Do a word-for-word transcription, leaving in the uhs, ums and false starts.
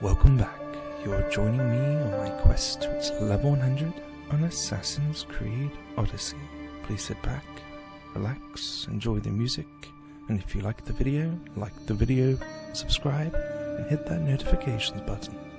Welcome back. You're joining me on my quest to reach level one hundred on Assassin's Creed Odyssey. Please sit back, relax, enjoy the music, and if you like the video, like the video, subscribe, and hit that notifications button.